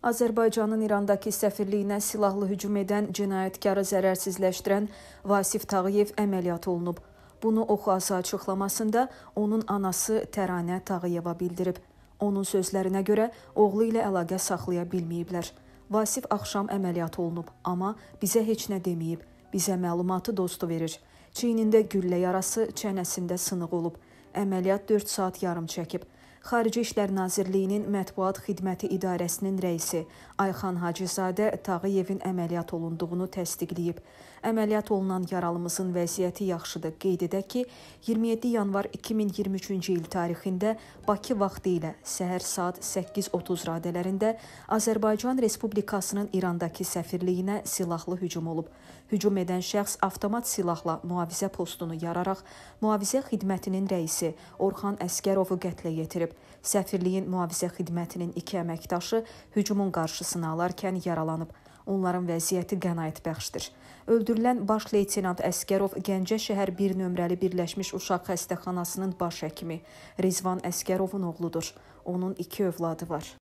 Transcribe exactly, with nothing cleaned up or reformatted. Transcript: Azərbaycanın İrandakı səfirliyinə silahlı hücum edən cinayətkarı zərərsizləşdirən Vasif Tağıyev əməliyyat olunub. Bunu Oxu Asa açıqlamasında onun anası Təranə Tağıyeva bildirib. Onun sözlərinə görə oğlu ilə əlaqə saxlaya bilməyiblər. Vasif axşam əməliyyat olunub, amma bizə heç nə deməyib. Bizə məlumatı dostu verir. Çiynində güllə yarası, çənəsində sınıq olub. Əməliyyat dörd saat yarım çəkib. Xarici İşlər Nazirliyinin Mətbuat Xidməti İdarəsinin rəisi Ayxan Hacizade Tağıyevin əməliyyat olunduğunu təsdiqləyib. Əməliyyat olunan yaralımızın vəziyyəti yaxşıdır. Qeyd edək ki, iyirmi yeddi yanvar iki min iyirmi üçüncü il tarixində Bakı vaxtı ilə səhər saat səkkiz otuz radələrində Azərbaycan Respublikasının İrandakı səfirliyinə silahlı hücum olub. Hücum edən şəxs avtomat silahla mühafizə postunu yararaq mühafizə xidmətinin rəisi Orxan Əsgərovu qətlə yetirib. Səfirliyin mühafizə xidmətinin iki əməkdaşı hücumun qarşısını alarkən yaralanıb. Onların vəziyyəti qənaətbəxşdir. Öldürülən baş leytenant Əsgərov Gəncə şəhər bir nömrəli Birləşmiş Uşaq Xəstəxanasının baş həkimi Rizvan Əsgərovun oğludur. Onun iki övladı var.